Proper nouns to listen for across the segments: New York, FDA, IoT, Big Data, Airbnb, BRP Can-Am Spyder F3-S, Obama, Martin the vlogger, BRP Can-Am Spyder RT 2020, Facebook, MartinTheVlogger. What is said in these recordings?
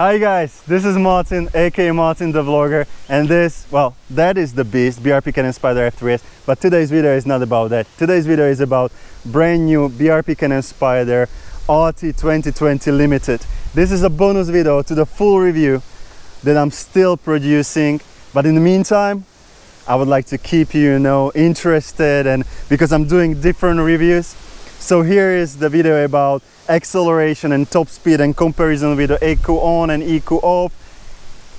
Hi guys, this is Martin, aka Martin the vlogger, and that is the beast, BRP Can-Am Spyder F3-S, but today's video is not about that. Today's video is about brand new BRP Can-Am Spyder RT 2020 Limited. This is a bonus video to the full review that I'm still producing, but in the meantime, I would like to keep you, interested, and because I'm doing different reviews. So here is the video about acceleration and top speed and comparison with the EQ on and EQ off.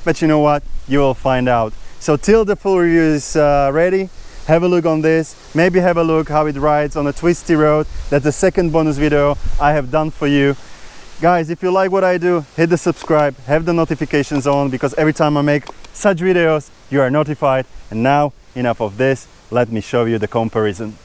But you know what? You will find out. So till the full review is ready, have a look on this. Maybe have a look how it rides on a twisty road. That's the second bonus video I have done for you. Guys, if you like what I do, hit the subscribe, have the notifications on, because every time I make such videos, you are notified. And now, enough of this, let me show you the comparison.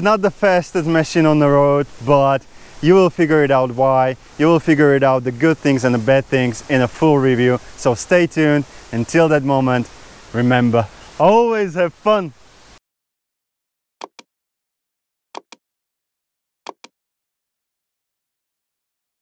Not the fastest machine on the road, but you will figure it out why. You will figure it out, the good things and the bad things, in a full review. So stay tuned. Until that moment, remember, always have fun.